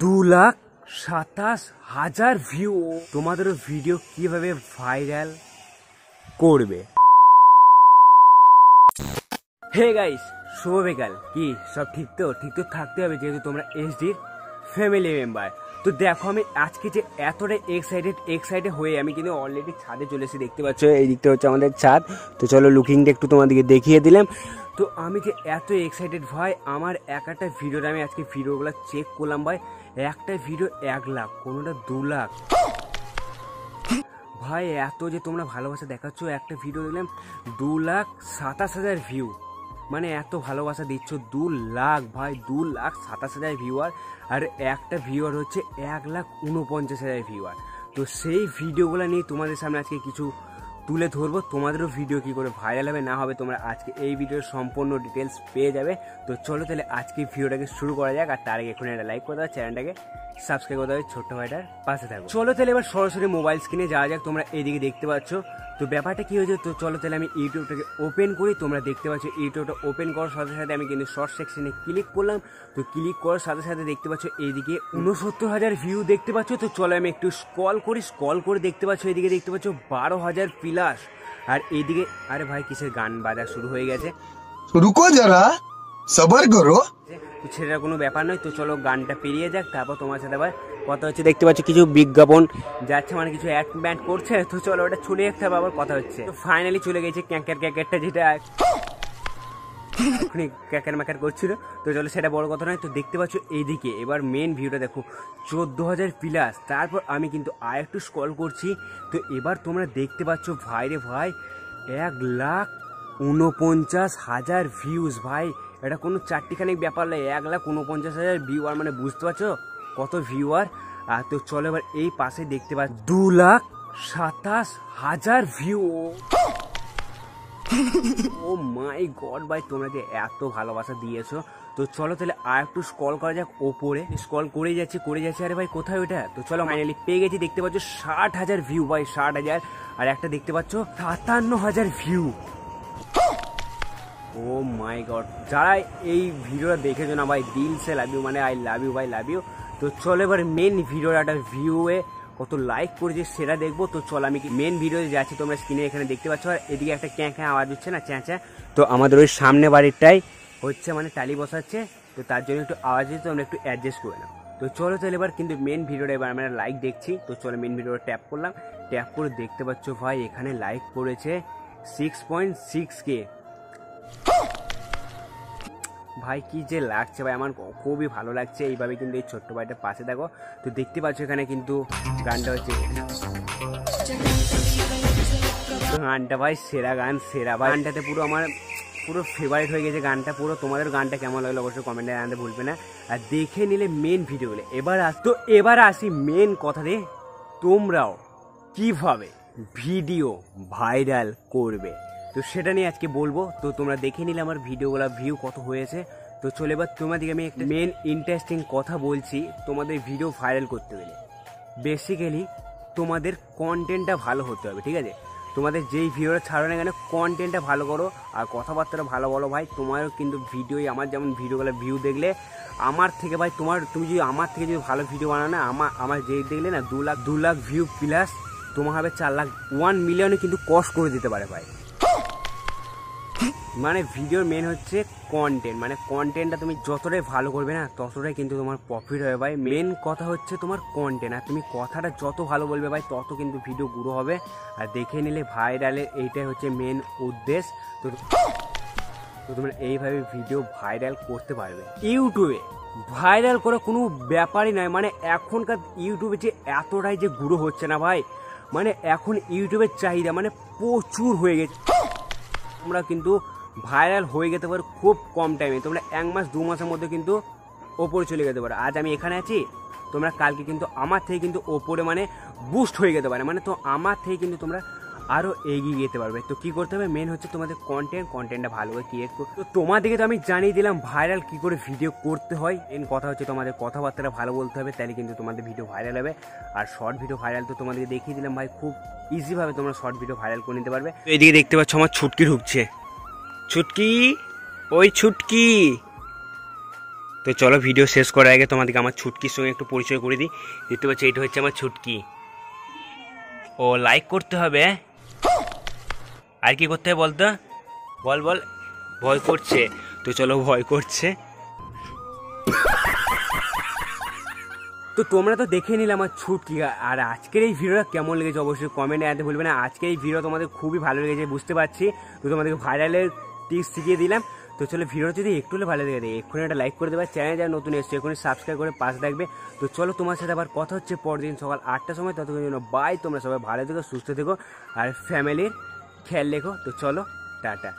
2,27,000 view. তোমাদের video কিভাবে viral করবে। হে গাইস, শুভ বিকাল। কি সব ঠিক তো থাকতে হবে যেহেতু তোমরা এসডির ফ্যামিলি মেম্বার। তো দেখো আমি আজকে যে এতটা এক্সাইটেড হয়ে আমি কিন্তু অলরেডি ছাদে চলে এসে, দেখতে পাচ্ছ এই দিকটা হচ্ছে আমাদের ছাদ। তো চলো লুকিংটা একটু তোমাদেরকে দেখিয়ে দিলাম। তো আমি যে এত এক্সাইটেড ভাই, আমার একটা ভিডিওটা আমি আজকে ভিডিওগুলো চেক করলাম ভাই, একটা ভিডিও 1 লাখ, কোনোটা 2 লাখ ভাই। এত যে তোমরা ভালোবাসা দেখাচ্ছ, একটা ভিডিও দিলাম 2,27,000 ভিউ, মানে এত ভালোবাসা দিচ্ছ 2 লাখ ভাই, 2,27,000 ভিউয়ার। আর একটা ভিউয়ার হচ্ছে 1,49,000 ভিউয়ার। তো সেই ভিডিওগুলো নিয়ে তোমাদের সামনে আজকে কিছু তুলে ধরবো। তোমাদেরও ভিডিও কি করে ভাইরাল হবে না হবে তোমরা আজকে এই ভিডিওর সম্পূর্ণ ডিটেলস পেয়ে যাবে। তো চলো তাহলে আজকে ভিডিওটাকে শুরু করা যাক। আর তার আগে এখন একটা লাইক করে দাও, চ্যানেলটাকে সাবস্ক্রাইব করে দাও, ছোট্ট ভাইটার পাশে থাকো। চলো তাহলে এবার সরাসরি মোবাইল স্ক্রিনে যাওয়া যাক। তোমরা এইদিকে দেখতে পাচ্ছ। তো ব্যাপারটা কী হয়েছে, তো চলো তাহলে আমি ইউটিউবটাকে ওপেন করি। তোমরা দেখতে পাচ্ছ ইউটিউবটা ওপেন করার সাথে সাথে আমি কিন্তু শর্ট সেকশনে ক্লিক করলাম। তো ক্লিক করার সাথে সাথে দেখতে পাচ্ছ এইদিকে 69,000 ভিউ দেখতে পাচ্ছ। তো চলো আমি একটু স্ক্রল করে দেখতে পাচ্ছ এইদিকে দেখতে পাচ্ছ 12,000 প্লাস। আর এইদিকে আরে ভাই কিসের গান বাজা শুরু হয়ে গেছে, রুকো যারা সবার করো, সেটা কোনো ব্যাপার নয়। তো চলো গানটা পেরিয়ে যাক, তারপর তোমার সাথে আবার কথা হচ্ছে। দেখতে পাচ্ছ কিছু বিজ্ঞাপন যাচ্ছে, মানে কিছু অ্যাড ব্যান্ড করছে। তো চলো ওটা ছুটে একটা আবার কথা হচ্ছে। তো ফাইনালি চলে গেছে ক্যাকেরটা, যেটা ক্যাকের ম্যাকের করছিল। তো চলো সেটা বড় কথা নয়। তো দেখতে পাচ্ছ এইদিকে এবার মেন ভিউটা দেখো 14,000 প্লাস। তারপর আমি কিন্তু আর একটু স্ক্রল করছি। তো এবার তোমরা দেখতে পাচ্ছ ভাই রে ভাই 1,49,000 ভিউজ ভাই। এটা কোনো চারটিখানিক ব্যাপার নয়, 1,49,000 ভিউয়ার, মানে বুঝতে পারছো কত ভিউয়ার। আর তো চলো এবার এই পাশে দেখতে পাচ্ছ 2,27,000 ভিউ। ও মাই গড ভাই, তোমরা যে এত ভালোবাসা দিয়েছো। তো চলো তাহলে আর একটু স্ক্রল করা যাক ওপরে। স্ক্রল করে যাচ্ছে আরে ভাই কোথায় ওটা। তো চলো ফাইনালি পেয়ে গেছি। দেখতে পাচ্ছ 60,000 ভিউ ভাই, 60,000। আর একটা দেখতে পাচ্ছ 57,000 ভিউ। ও মাই গড, যারা এই ভিডিওটা দেখেছো না ভাই দিলসে লাভ ইউ, মানে আই লাভ ইউ ভাই, লাভ ইউ। তো চলো এবার মেন ভিডিওর একটা ভিউয়ে কত লাইক করেছে সেটা দেখবো। তো চলো আমি মেন ভিডিওতে যাচ্ছি, তোমরা স্ক্রিনে এখানে দেখতে পাচ্ছ। আর এদিকে একটা ক্যাঁকা আওয়াজ হচ্ছে না, চ্যাঁচা। তো আমাদের ওই সামনে বাড়িরটাই হচ্ছে, মানে টালি বসাচ্ছে। তো তার জন্য একটু আওয়াজ হচ্ছে, তোমরা একটু অ্যাডজাস্ট করে নাও। তো চলো তাহলে এবার কিন্তু মেন ভিডিওটা এবার আমরা লাইক দেখছি। তো চলো মেন ভিডিওটা ট্যাপ করলাম, ট্যাপ করে দেখতে পাচ্ছ ভাই এখানে লাইক করেছে 6.6K ভাই। কি যে লাগছে ভাই, আমার খুবই ভালো লাগছে। এইভাবে কিন্তু এই ছোট্ট ভাইটার পাশে থাকো। তো দেখতে পাচ্ছ এখানে কিন্তু গানটা হচ্ছে, গানটা ভাই সেরা ভাই গানটাতে পুরো আমার পুরো ফেভারিট হয়ে গেছে গানটা পুরো। তোমাদের গানটা কেমন লাগলো অবশ্যই কমেন্টে জানাতে ভুলবে না। আর দেখে নিলে মেন ভিডিওগুলো। এবার আসি মেন কথা দিয়ে, তোমরাও কিভাবে ভিডিও ভাইরাল করবে তো সেটা নিয়ে আজকে বলবো। তো তোমরা দেখে নিলে আমার ভিডিওগুলো ভিউ কত হয়েছে। তো চলে এবার তোমাদেরকে আমি একটা মেন ইন্টারেস্টিং কথা বলছি। তোমাদের ভিডিও ভাইরাল করতে গেলে বেসিক্যালি তোমাদের কন্টেন্টটা ভালো হতে হবে, ঠিক আছে। তোমাদের যেই ভিডিওটা ছাড়ো না কেন কন্টেন্টটা ভালো করো আর কথাবার্তাটা ভালো বলো ভাই। তোমারও কিন্তু ভিডিওই আমার যেমন ভিডিওগুলো ভিউ দেখলে আমার থেকে ভাই, তুমি যদি আমার থেকে যদি ভালো ভিডিও বানাও না, আমার যেই দেখলে না 2 লাখ ভিউ প্লাস, তোমার হবে 4 লাখ, 1 মিলিয়নে কিন্তু ক্রস করে দিতে পারে ভাই। মানে ভিডিওর মেন হচ্ছে কন্টেন্ট, মানে কন্টেন্টটা তুমি যতটাই ভালো করবে না ততটাই কিন্তু তোমার প্রফিট হবে ভাই। মেন কথা হচ্ছে তোমার কন্টেন্ট। আর তুমি কথাটা যত ভালো বলবে ভাই তত কিন্তু ভিডিও গ্রো হবে। আর দেখে নিলে ভাইরালের এইটাই হচ্ছে মেন উদ্দেশ্য। তো তোমরা এইভাবে ভিডিও ভাইরাল করতে পারবে। ইউটিউবে ভাইরাল করা কোনো ব্যাপারই নয়, মানে এখনকার ইউটিউবে যে এতটাই যে গ্রো হচ্ছে না ভাই, মানে এখন ইউটিউবের চাহিদা মানে প্রচুর হয়ে গেছে। তোমরা কিন্তু ভাইরাল হয়ে যেতে পারো খুব কম টাইমে। তোমরা 1 মাস 2 মাসের মধ্যে কিন্তু ওপরে চলে যেতে পারো। আজ আমি এখানে আছি, তোমরা কালকে কিন্তু আমার থেকে কিন্তু ওপরে মানে বুস্ট হয়ে যেতে পারে, মানে তো আমার থেকে কিন্তু তোমরা আরও এগিয়ে যেতে পারবে। তো কী করতে হবে, মেন হচ্ছে তোমাদের কন্টেন্টটা ভালোভাবে ক্রিয়েট করো। তো তোমাদেরকে তো আমি জানিয়ে দিলাম ভাইরাল কী করে ভিডিও করতে হয়। মেন কথা হচ্ছে তোমাদের কথাবার্তাটা ভালো বলতে হবে, তাহলে কিন্তু তোমাদের ভিডিও ভাইরাল হবে। আর শর্ট ভিডিও ভাইরাল তো তোমাদেরকে দেখিয়ে দিলাম ভাই, খুব ইজিভাবে তোমরা শর্ট ভিডিও ভাইরাল করে নিতে পারবে। এদিকে দেখতে পাচ্ছ আমার ছুটকি ঢুকছে, ছুটকি, ওই ছুটকি, तो चलो ভিডিও শেষ করার আগে তোমাদেরকে আমার ছুটকির সঙ্গে একটু পরিচয় করে দিই। দেখতে পাচ্ছ এটা হচ্ছে আমার ছুটকি। ও লাইক করতে হবে আর কি করতে হবে বলতো? বল বল। ভয় করছে তো চলো ভয় করছে। तो तुम्हारा तो देखे निल छुटकी और आजकल भिडियो केमन लेगे अवश्य कमेंट आते भूलें ना। आजकल भिडियो तुम्हारे खूब ही भलो लेगे बुझते तो तुम्हारे भाइरल टिप्स शिखिए दिलाम। तो चलो भिडियो जो एक भलो लेगे दे एक एक लाइक कर देवा चैनल जरा नतून एसो सबसक्राइब कर पास रखे। तो चलो तुम्हारे आर कथा हे पर दिन सकाल 8टार समय तक बाय। तुम्हारा सबा भलो थेको सुस्थ थेको और फैमिलिर ख्याल रेखो। तो चलो टाटा।